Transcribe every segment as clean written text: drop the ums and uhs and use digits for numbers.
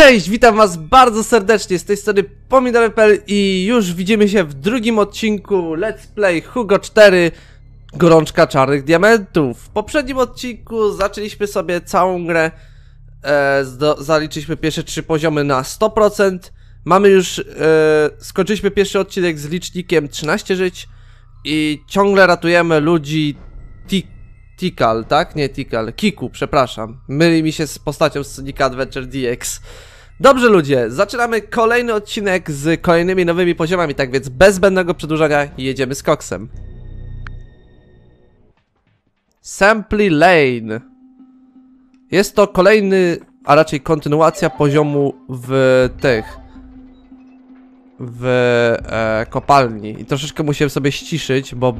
Cześć, witam was bardzo serdecznie, z tej strony PomidorowyPL i już widzimy się w drugim odcinku Let's Play Hugo 4 Gorączka Czarnych Diamentów. W poprzednim odcinku zaczęliśmy sobie całą grę, zaliczyliśmy pierwsze 3 poziomy na 100%. Mamy już, skończyliśmy pierwszy odcinek z licznikiem 13 żyć i ciągle ratujemy ludzi Tikal, tak? Nie Tikal, Kiku, przepraszam. Myli mi się z postacią z Sonic Adventure DX. Dobrze ludzie, zaczynamy kolejny odcinek z kolejnymi nowymi poziomami, tak więc bez zbędnego przedłużania jedziemy z koksem. Sample Lane. Jest to kolejny, a raczej kontynuacja poziomu w kopalni. I troszeczkę musiałem sobie ściszyć, bo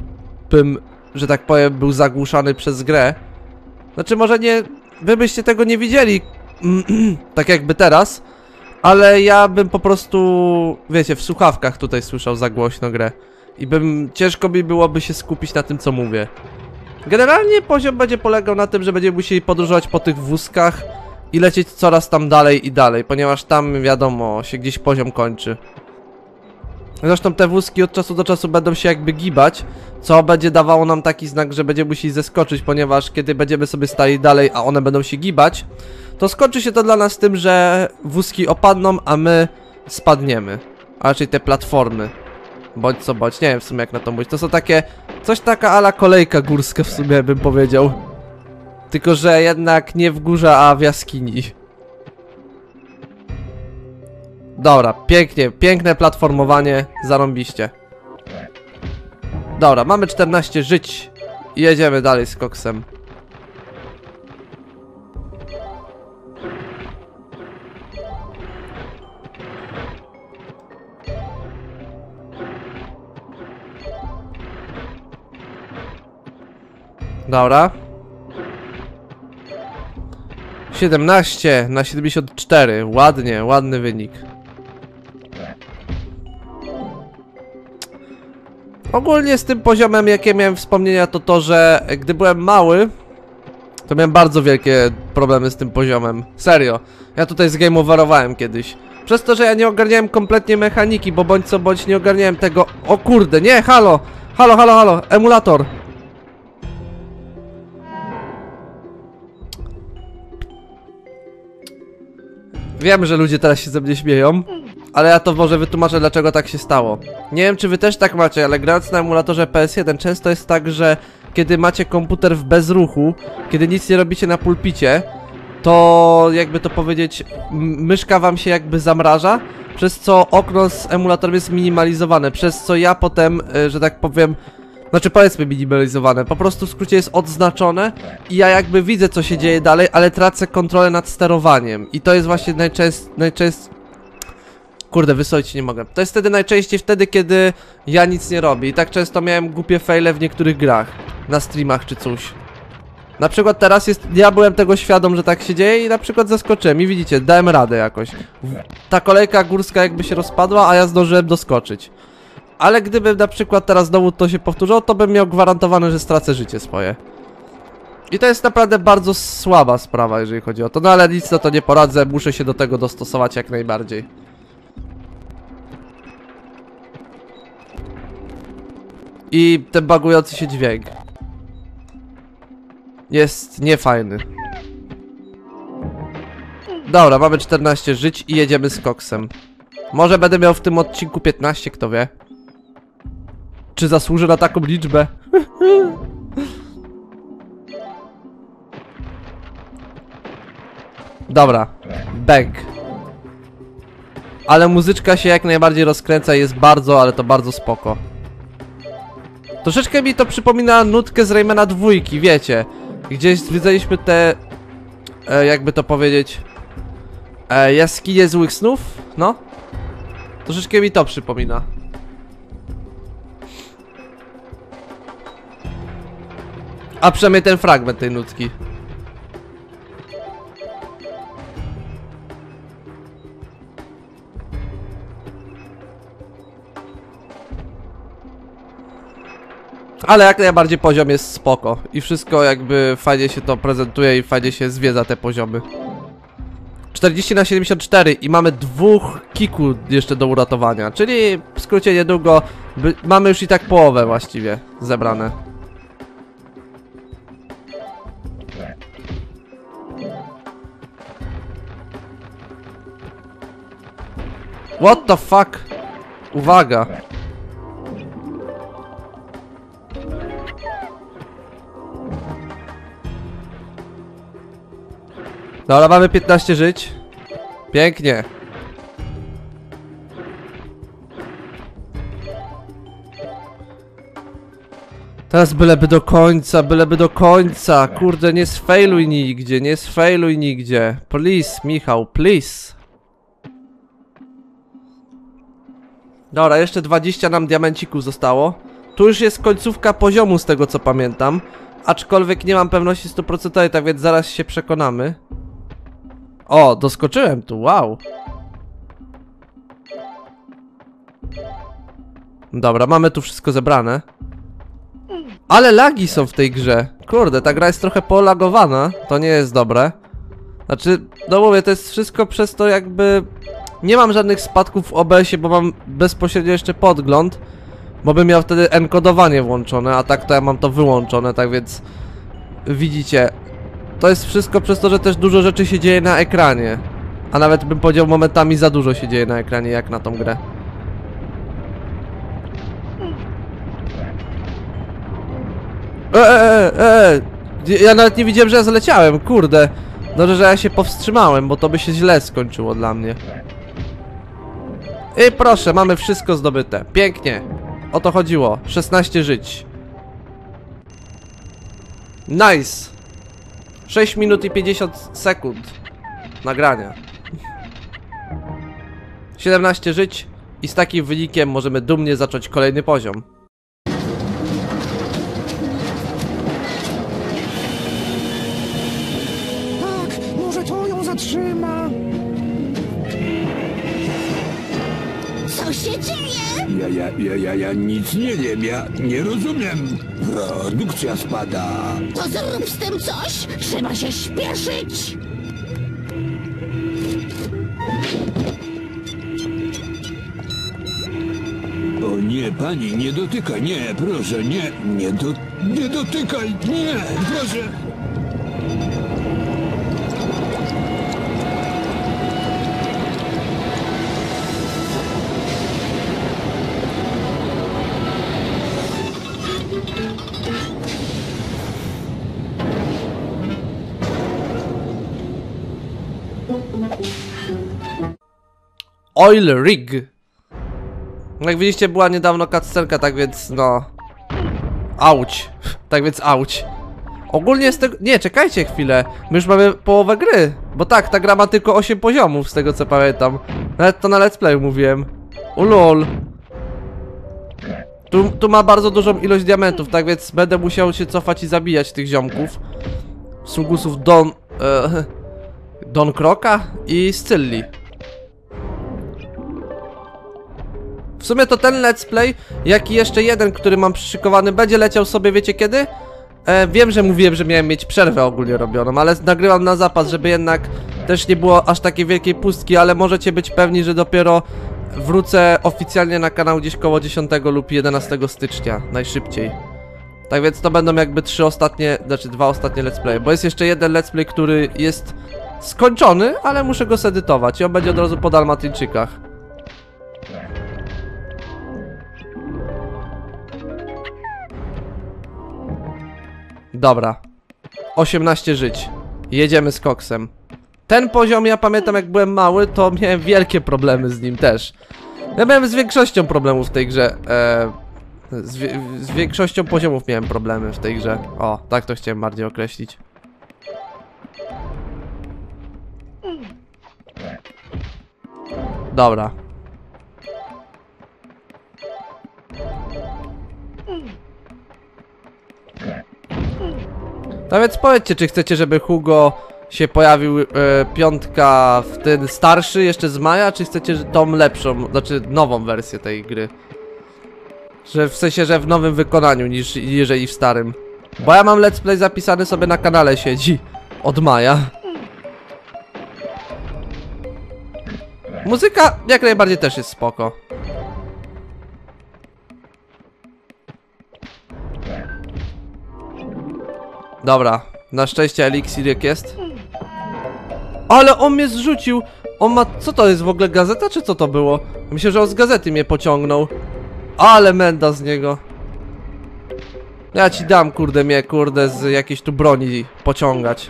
bym, że tak powiem, był zagłuszany przez grę. Znaczy może nie, wy byście tego nie widzieli tak jakby teraz, ale ja bym po prostu, wiecie, w słuchawkach tutaj słyszał za głośno grę i ciężko mi byłoby się skupić na tym, co mówię. Generalnie poziom będzie polegał na tym, że będziemy musieli podróżować po tych wózkach i lecieć coraz tam dalej i dalej, ponieważ tam wiadomo, się gdzieś poziom kończy. Zresztą te wózki od czasu do czasu będą się jakby gibać, co będzie dawało nam taki znak, że będziemy musieli zeskoczyć, ponieważ kiedy będziemy sobie stali dalej, a one będą się gibać, to skończy się to dla nas tym, że wózki opadną, a my spadniemy. A raczej te platformy. Bądź co bądź, nie wiem w sumie jak na to mówić. To są takie, coś taka ala kolejka górska w sumie bym powiedział. Tylko że jednak nie w górze, a w jaskini. Dobra, pięknie, piękne platformowanie, zarąbiście. Dobra, mamy 14 żyć i jedziemy dalej z koksem. Dobra. 17 na 74, ładnie, ładny wynik. Ogólnie z tym poziomem, jakie miałem wspomnienia, to to, że gdy byłem mały, to miałem bardzo wielkie problemy z tym poziomem. Serio. Ja tutaj zgameoverowałem kiedyś. Przez to, że ja nie ogarniałem kompletnie mechaniki, bo bądź co bądź nie ogarniałem tego... O kurde, nie, halo! Halo, halo, halo, emulator! Wiem, że ludzie teraz się ze mnie śmieją. Ale ja to może wytłumaczę, dlaczego tak się stało. Nie wiem, czy wy też tak macie, ale grając na emulatorze PS1 często jest tak, że kiedy macie komputer w bezruchu, kiedy nic nie robicie na pulpicie, to jakby to powiedzieć, myszka wam się jakby zamraża, przez co okno z emulatorem jest minimalizowane, przez co ja potem, że tak powiem, znaczy powiedzmy minimalizowane, po prostu w skrócie jest odznaczone i ja jakby widzę, co się dzieje dalej, ale tracę kontrolę nad sterowaniem i to jest właśnie najczęstsze. Kurde, wysłać nie mogę. To jest wtedy najczęściej wtedy, kiedy ja nic nie robię. I tak często miałem głupie fejle w niektórych grach. Na streamach czy coś. Na przykład teraz jest... Ja byłem tego świadom, że tak się dzieje i na przykład zaskoczyłem. I widzicie, dałem radę jakoś. Ta kolejka górska jakby się rozpadła, a ja zdążyłem doskoczyć. Ale gdybym na przykład teraz znowu to się powtórzyło, to bym miał gwarantowane, że stracę życie swoje. I to jest naprawdę bardzo słaba sprawa, jeżeli chodzi o to. No ale nic na to nie poradzę. Muszę się do tego dostosować jak najbardziej. I ten bagujący się dźwięk jest niefajny. Dobra, mamy 14 żyć i jedziemy z koksem. Może będę miał w tym odcinku 15, kto wie. Czy zasłużę na taką liczbę? Dobra, bang. Ale muzyczka się jak najbardziej rozkręca i jest bardzo, ale to bardzo spoko. Troszeczkę mi to przypomina nutkę z Raymana 2, wiecie. Gdzieś widzieliśmy te... jakby to powiedzieć... jaskinie złych snów, no. Troszeczkę mi to przypomina. A przynajmniej ten fragment tej nutki. Ale jak najbardziej poziom jest spoko i wszystko jakby fajnie się to prezentuje i fajnie się zwiedza te poziomy. 40 na 74 i mamy dwóch kików jeszcze do uratowania, czyli w skrócie niedługo mamy już i tak połowę właściwie zebrane. What the fuck? Uwaga! Dobra, mamy 15 żyć. Pięknie. Teraz byleby do końca. Kurde, nie sfailuj nigdzie, nie sfailuj nigdzie. Please, Michał, please. Dobra, jeszcze 20 nam diamencików zostało. Tu już jest końcówka poziomu z tego co pamiętam. Aczkolwiek nie mam pewności 100%, tak więc zaraz się przekonamy. O, doskoczyłem tu, wow. Dobra, mamy tu wszystko zebrane. Ale lagi są w tej grze. Kurde, ta gra jest trochę polagowana. To nie jest dobre. Znaczy, no mówię, to jest wszystko przez to jakby... Nie mam żadnych spadków w OBS-ie, bo mam bezpośrednio jeszcze podgląd. Bo bym miał wtedy enkodowanie włączone, a tak to ja mam to wyłączone, tak więc... Widzicie... To jest wszystko przez to, że też dużo rzeczy się dzieje na ekranie. A nawet bym powiedział momentami za dużo się dzieje na ekranie, jak na tą grę. Ja nawet nie widziałem, że ja zleciałem, kurde. Dobrze, że ja się powstrzymałem, bo to by się źle skończyło dla mnie. I proszę, mamy wszystko zdobyte. Pięknie. O to chodziło. 16 żyć. Nice. 6 minut i 50 sekund nagrania. 17 żyć i z takim wynikiem możemy dumnie zacząć kolejny poziom. Tak, może to ją zatrzyma. Co się dzieje? Ja nic nie wiem, ja nie rozumiem. Produkcja spada. To zrób z tym coś, trzeba się śpieszyć. O nie, pani, nie dotykaj, nie, proszę, nie dotykaj, nie, proszę. OIL RIG. Jak widzieliście, była niedawno cutscenka, tak więc no... Auć. Tak więc auć. Ogólnie z tego... Nie, czekajcie chwilę. My już mamy połowę gry. Bo tak, ta gra ma tylko 8 poziomów, z tego co pamiętam. Nawet to na Let's Play mówiłem. Ulol. Tu ma bardzo dużą ilość diamentów, tak więc będę musiał się cofać i zabijać tych ziomków. Sługusów Don Croca i Scilli. W sumie to ten Let's Play, jak i jeszcze jeden, który mam przyszykowany, będzie leciał sobie, wiecie kiedy? Wiem, że mówiłem, że miałem mieć przerwę ogólnie robioną, ale nagrywam na zapas, żeby jednak też nie było aż takiej wielkiej pustki, ale możecie być pewni, że dopiero wrócę oficjalnie na kanał gdzieś koło 10 lub 11 stycznia, najszybciej. Tak więc to będą jakby dwa ostatnie Let's Play, bo jest jeszcze jeden Let's Play, który jest skończony, ale muszę go zedytować i on będzie od razu po Dalmatyńczykach. Dobra, 18 żyć. Jedziemy z koksem. Ten poziom, ja pamiętam jak byłem mały, to miałem wielkie problemy z nim też. Ja miałem z większością problemów w tej grze. Z większością poziomów miałem problemy w tej grze. O, tak to chciałem bardziej określić. Dobra. No więc powiedzcie, czy chcecie, żeby Hugo się pojawił piątka w ten starszy jeszcze z maja, czy chcecie tą lepszą, znaczy nową wersję tej gry. Że w sensie, że w nowym wykonaniu niż jeżeli w starym. Bo ja mam Let's Play zapisany sobie na kanale siedzi od maja. Muzyka jak najbardziej też jest spoko. Dobra, na szczęście eliksirek jest. Ale on mnie zrzucił. On ma... Co to jest w ogóle? Gazeta czy co to było? Myślę, że on z gazety mnie pociągnął. Ale menda z niego. Ja ci dam, kurde, mnie, kurde, z jakiejś tu broni pociągać.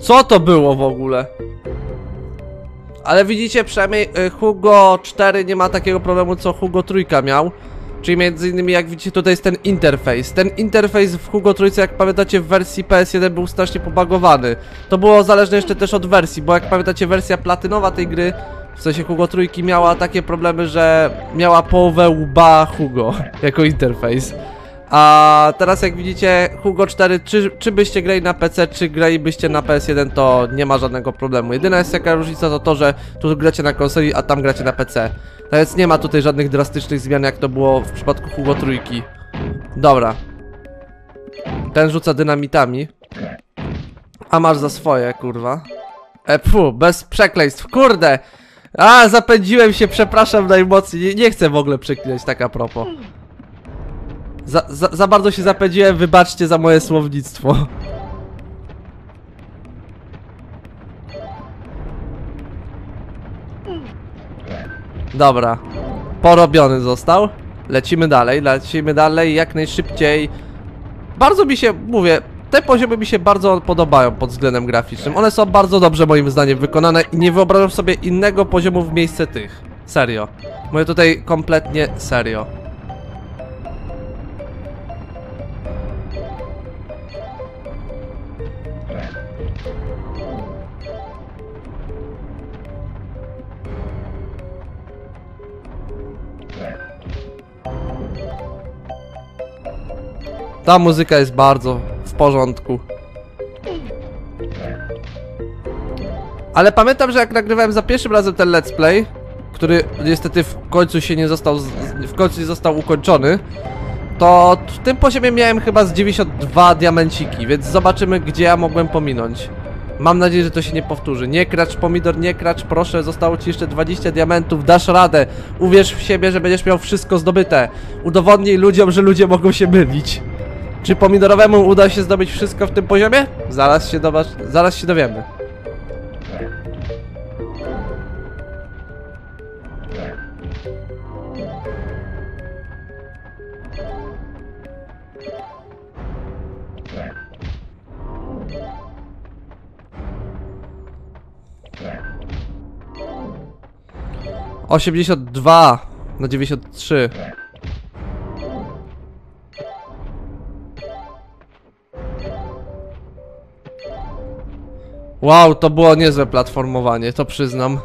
Co to było w ogóle? Ale widzicie, przynajmniej Hugo 4 nie ma takiego problemu, co Hugo 3 miał. Czyli między innymi, jak widzicie, tutaj jest ten interfejs. Ten interfejs w Hugo 3, jak pamiętacie, w wersji PS1 był strasznie pobugowany. To było zależne jeszcze też od wersji, bo jak pamiętacie, wersja platynowa tej gry, w sensie Hugo 3, miała takie problemy, że miała połowę łba Hugo jako interfejs. A teraz jak widzicie Hugo 4, czy byście grali na PC, czy gralibyście na PS1, to nie ma żadnego problemu. Jedyna jest jaka różnica to to, że tu gracie na konsoli, a tam gracie na PC. No więc nie ma tutaj żadnych drastycznych zmian, jak to było w przypadku Hugo 3. Dobra. Ten rzuca dynamitami. A masz za swoje, kurwa. Pfu, bez przekleństw, kurde. A, zapędziłem się, przepraszam najmocniej. Nie chcę w ogóle przeklinać, tak a propos. Za bardzo się zapędziłem, wybaczcie za moje słownictwo. Dobra, porobiony został. Lecimy dalej jak najszybciej. Bardzo mi się, mówię, te poziomy mi się bardzo podobają pod względem graficznym. One są bardzo dobrze moim zdaniem wykonane i nie wyobrażam sobie innego poziomu w miejsce tych. Serio. Mówię tutaj kompletnie serio. Ta muzyka jest bardzo w porządku. Ale pamiętam, że jak nagrywałem za pierwszym razem ten let's play, który niestety w końcu nie został ukończony, to w tym poziomie miałem chyba z 92 diamenciki, więc zobaczymy, gdzie ja mogłem pominąć. Mam nadzieję, że to się nie powtórzy. Nie kracz, pomidor, nie kracz, proszę, zostało ci jeszcze 20 diamentów, dasz radę. Uwierz w siebie, że będziesz miał wszystko zdobyte. Udowodnij ludziom, że ludzie mogą się mylić. Czy pomidorowemu uda się zdobyć wszystko w tym poziomie? Zaraz się dowiemy. – 82 na 93. Wow, to było niezłe platformowanie, to przyznam.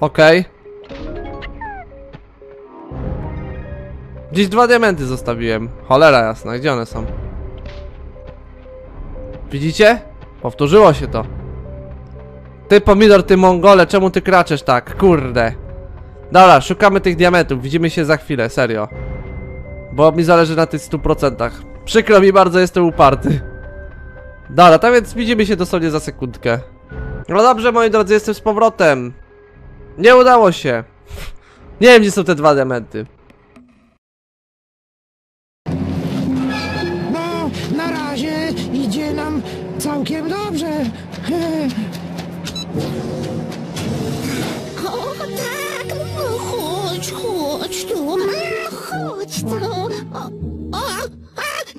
Okej. Gdzieś 2 diamenty zostawiłem. Cholera jasna, gdzie one są? Widzicie? Powtórzyło się to. Ty pomidor, ty mongole, czemu ty kraczesz tak? Kurde. Dobra, szukamy tych diamentów, widzimy się za chwilę, serio. Bo mi zależy na tych 100%. Przykro mi bardzo, jestem uparty. Dobra, tak więc widzimy się dosłownie za sekundkę. No dobrze, moi drodzy, jestem z powrotem. Nie udało się. Nie wiem, gdzie są te 2 diamenty. Całkiem dobrze. O tak, chodź, chodź tu, chodź tu.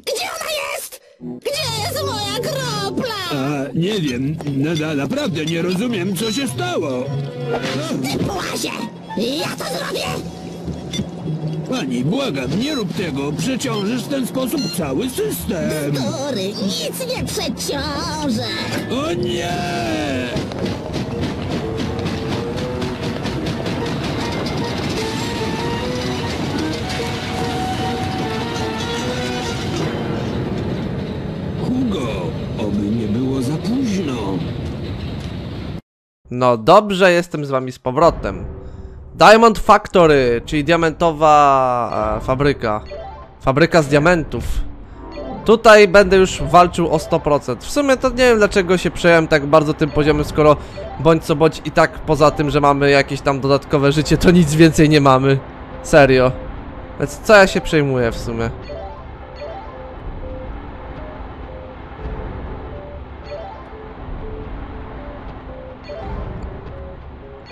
Gdzie ona jest? Gdzie jest moja kropla? Nie wiem, naprawdę nie rozumiem, co się stało. Ty płazie, ja to zrobię. Pani, błagam, nie rób tego, przeciążysz w ten sposób cały system. Bzdury, nic nie przeciążę. O nie! No dobrze, jestem z wami z powrotem. Diamond Factory, czyli diamentowa fabryka. Fabryka z diamentów. Tutaj będę już walczył o 100%. W sumie to nie wiem, dlaczego się przejąłem tak bardzo tym poziomem, skoro bądź co bądź i tak poza tym, że mamy jakieś tam dodatkowe życie, to nic więcej nie mamy. Serio. Więc co ja się przejmuję w sumie?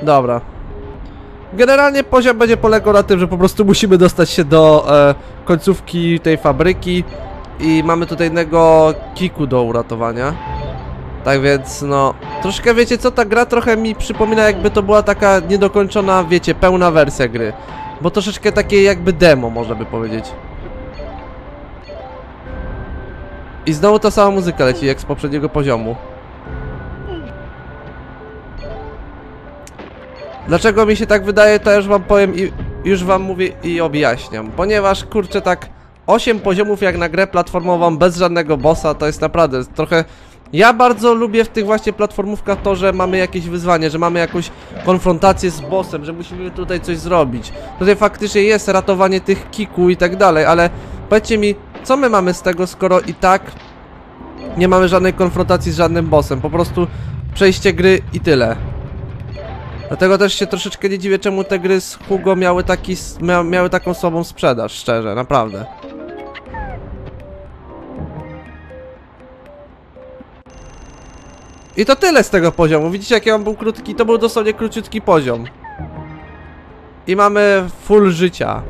Dobra. Generalnie poziom będzie polegał na tym, że po prostu musimy dostać się do końcówki tej fabryki. I mamy tutaj jednego kiku do uratowania. Tak więc no... Troszkę wiecie co, ta gra trochę mi przypomina, jakby to była taka niedokończona, wiecie, pełna wersja gry. Bo troszeczkę takie jakby demo, można by powiedzieć. I znowu ta sama muzyka leci jak z poprzedniego poziomu. Dlaczego mi się tak wydaje, to już wam powiem i już wam mówię i objaśniam. Ponieważ kurczę, tak 8 poziomów jak na grę platformową bez żadnego bossa to jest naprawdę trochę... Ja bardzo lubię w tych właśnie platformówkach to, że mamy jakieś wyzwanie, że mamy jakąś konfrontację z bossem, że musimy tutaj coś zrobić. Tutaj faktycznie jest ratowanie tych kiku i tak dalej, ale powiedzcie mi, co my mamy z tego, skoro i tak nie mamy żadnej konfrontacji z żadnym bossem, po prostu przejście gry i tyle. Dlatego też się troszeczkę nie dziwię, czemu te gry z Hugo miały taką słabą sprzedaż, szczerze, naprawdę. I to tyle z tego poziomu. Widzicie, jaki on był krótki? To był dosłownie króciutki poziom. I mamy full życia.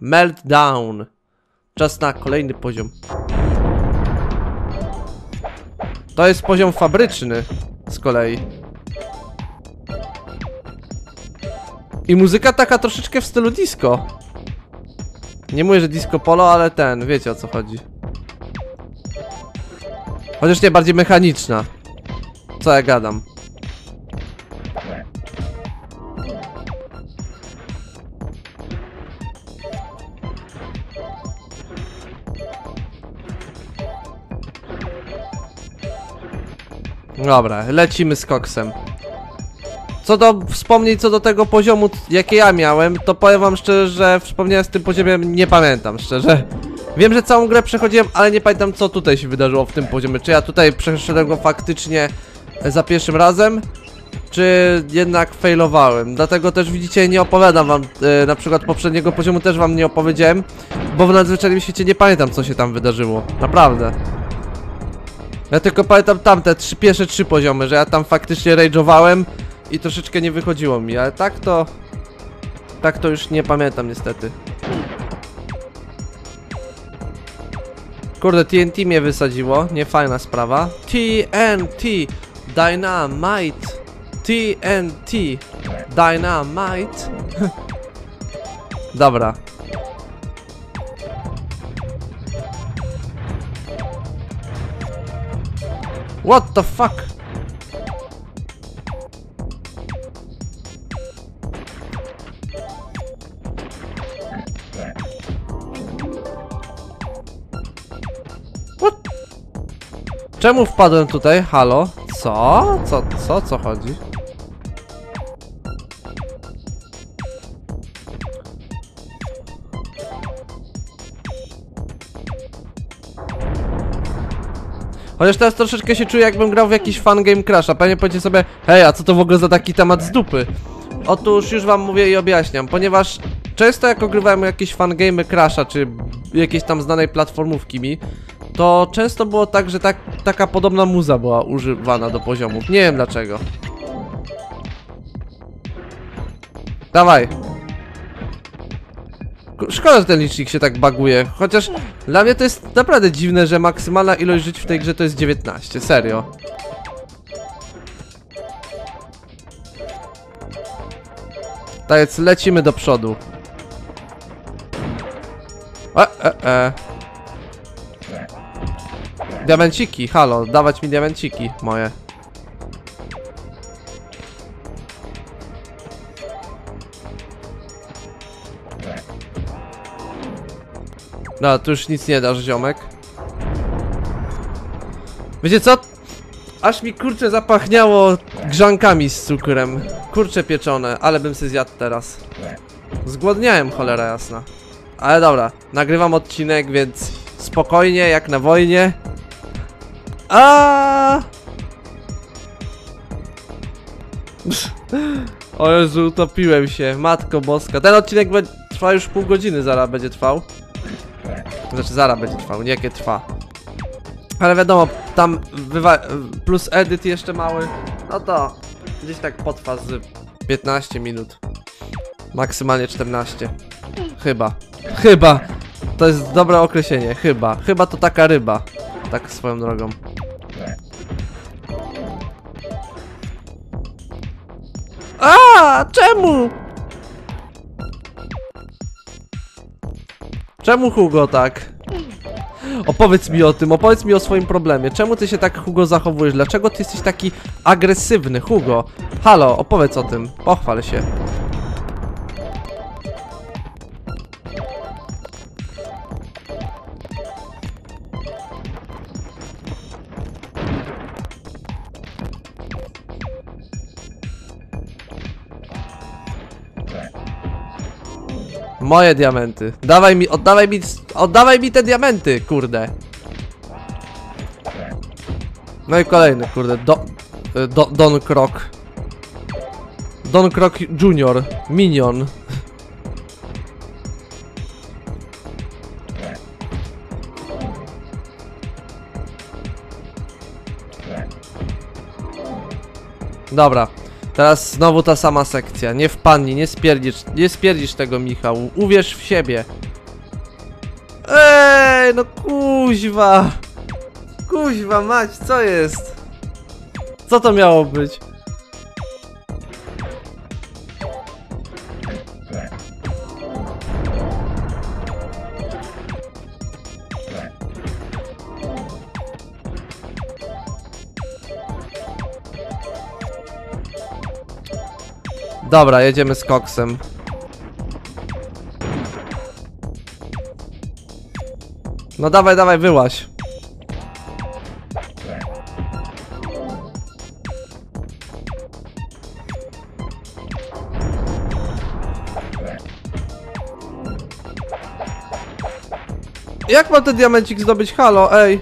Meltdown. Czas na kolejny poziom. To jest poziom fabryczny z kolei. I muzyka taka troszeczkę w stylu disco. Nie mówię, że disco polo, ale ten, wiecie o co chodzi. Chociaż nie, bardziej mechaniczna. Co ja gadam. Dobra, lecimy z koksem. Co do wspomnień, co do tego poziomu, jakie ja miałem, to powiem wam szczerze, że wspomniałem z tym poziomem, nie pamiętam szczerze. Wiem, że całą grę przechodziłem, ale nie pamiętam, co tutaj się wydarzyło w tym poziomie. Czy ja tutaj przeszedłem go faktycznie za pierwszym razem, czy jednak failowałem. Dlatego też widzicie, nie opowiadam wam na przykład poprzedniego poziomu, też wam nie opowiedziałem, bo w nadzwyczajnym świecie nie pamiętam, co się tam wydarzyło. Naprawdę. Ja tylko pamiętam tamte pierwsze trzy poziomy, że ja tam faktycznie rage'owałem i troszeczkę nie wychodziło mi, ale tak to... Tak to już nie pamiętam niestety. Kurde, TNT mnie wysadziło, niefajna sprawa. TNT Dynamite. TNT Dynamite. Dobra. What the fuck? Czemu wpadłem tutaj? Halo? Co? Co chodzi? Chociaż teraz troszeczkę się czuję, jakbym grał w jakiś fangame crasha. Pewnie powiecie sobie, hej, a co to w ogóle za taki temat z dupy? Otóż już wam mówię i objaśniam, ponieważ często jak ogrywałem jakieś fangame crasha, czy jakieś tam znanej platformówki mi, to często było tak, że taka podobna muza była używana do poziomów. Nie wiem dlaczego. Dawaj. Szkoda, że ten licznik się tak baguje. Chociaż dla mnie to jest naprawdę dziwne, że maksymalna ilość żyć w tej grze to jest 19. Serio. Tak więc lecimy do przodu. Diamenciki, halo, dawać mi diamenciki moje. No, tu już nic nie dasz, ziomek. Wiecie co? Aż mi kurczę zapachniało grzankami z cukrem. Kurcze pieczone, ale bym se zjadł teraz. Zgłodniałem, cholera jasna. Ale dobra, nagrywam odcinek, więc spokojnie, jak na wojnie. A! O Jezu, utopiłem się, matko boska. Ten odcinek trwa już pół godziny, zaraz będzie trwał. Znaczy zaraz będzie trwał, niejakie trwa. Ale wiadomo, tam plus edyt jeszcze mały. No to gdzieś tak potrwa z 15 minut. Maksymalnie 14. Chyba. Chyba. To jest dobre określenie, chyba. Chyba to taka ryba. Tak swoją drogą. A, czemu? Czemu Hugo tak? Opowiedz mi o tym, opowiedz mi o swoim problemie. Czemu ty się tak, Hugo, zachowujesz? Dlaczego ty jesteś taki agresywny, Hugo? Halo, opowiedz o tym, pochwal się. Moje diamenty. Dawaj mi, oddawaj mi te diamenty, kurde. No i kolejny, kurde, Don Croc. Don Croc Junior, minion. Dobra. Teraz znowu ta sama sekcja. Nie wpadnij, nie spierdzisz tego, Michał. Uwierz w siebie. Ej, no kuźwa. Kuźwa mać, co jest? Co to miało być? Dobra, jedziemy z koksem. No dawaj, dawaj, wyłaź. Jak mam ten diamencik zdobyć? Halo, ej.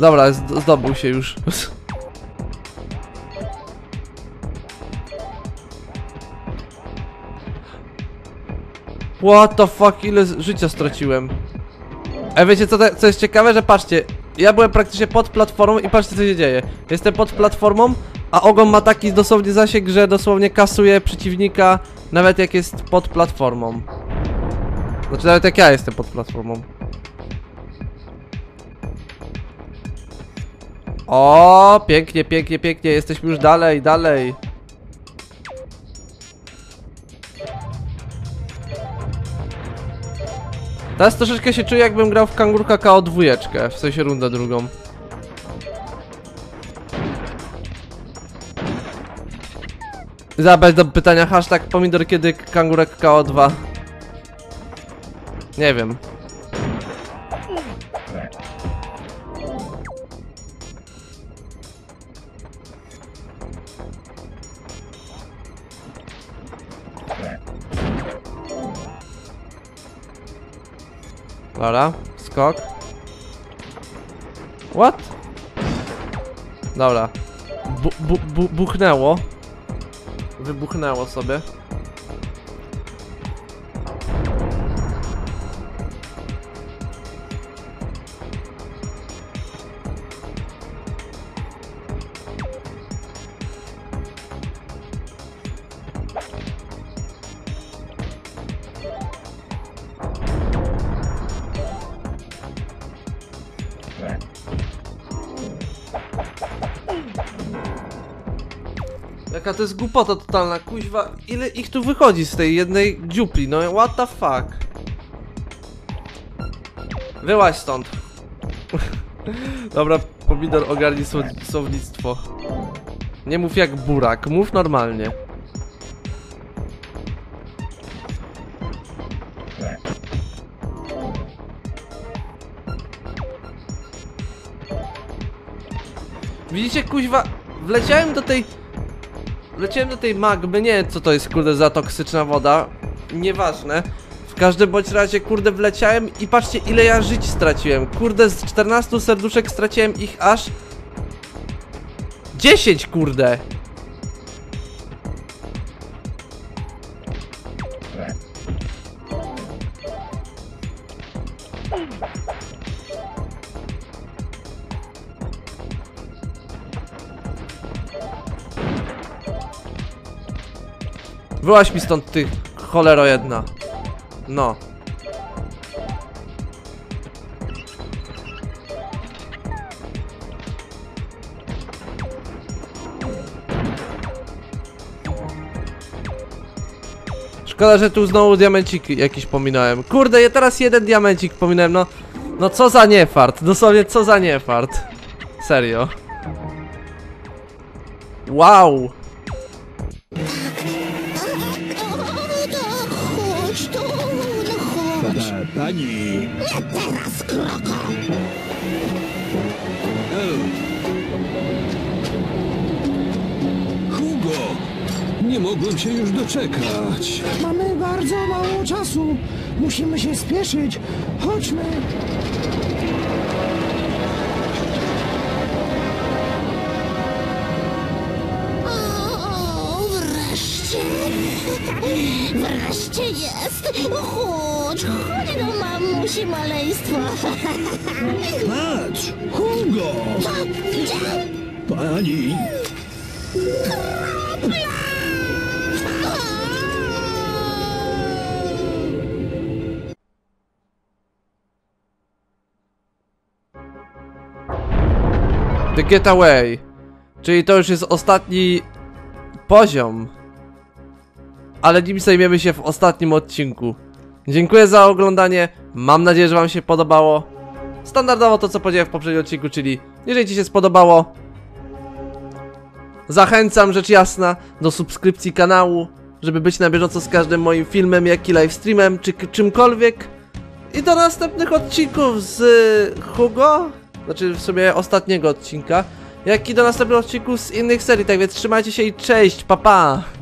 Dobra, zdobył się już. What the fuck, ile życia straciłem. A wiecie co jest ciekawe, że patrzcie, ja byłem praktycznie pod platformą i patrzcie co się dzieje. Jestem pod platformą, a ogon ma taki dosłownie zasięg, że dosłownie kasuje przeciwnika, nawet jak jest pod platformą. Znaczy nawet jak ja jestem pod platformą. O, pięknie, pięknie, pięknie, jesteśmy już dalej, dalej. Teraz troszeczkę się czuję, jakbym grał w Kangurka KO2, w sensie rundę drugą. Zabrać do pytania hashtag pomidor kiedy Kangurek KO2. Nie wiem. Dobra, skok. What? Dobra. Buchnęło. Wybuchnęło sobie. Jaka to jest głupota totalna, kuźwa, ile ich tu wychodzi z tej jednej dziupli, no what the fuck. Wyłaź stąd. Dobra, pomidor, ogarnij słownictwo. Nie mów jak burak, mów normalnie. Widzicie, kuźwa, Wleciałem do tej magmy, nie co to jest kurde za toksyczna woda. Nieważne. W każdym bądź razie kurde wleciałem i patrzcie ile ja żyć straciłem. Kurde z 14 serduszek straciłem ich aż 10 kurde. Byłaś mi stąd ty cholero jedna. No. Szkoda, że tu znowu diamencik jakiś pominąłem. Kurde, ja teraz jeden diamencik pominąłem, no. No co za niefart, dosłownie co za niefart. Serio. Wow. Pani! Nie teraz, Kroko! Hugo! Nie mogłem się już doczekać! Mamy bardzo mało czasu! Musimy się spieszyć! Chodźmy! Wreszcie jest! Chodź, chodź do mamusi, maleństwo! Patrz! Hugo! Co? Gdzie? Pani! Kropla! The getaway! Czyli to już jest ostatni poziom. Ale nim zajmiemy się w ostatnim odcinku. Dziękuję za oglądanie. Mam nadzieję, że wam się podobało. Standardowo to co powiedziałem w poprzednim odcinku, czyli jeżeli ci się spodobało, zachęcam rzecz jasna do subskrypcji kanału, żeby być na bieżąco z każdym moim filmem, jak i livestreamem, czy czymkolwiek. I do następnych odcinków z Hugo. Znaczy w sumie ostatniego odcinka. Jak i do następnych odcinków z innych serii. Tak więc trzymajcie się i cześć, pa pa!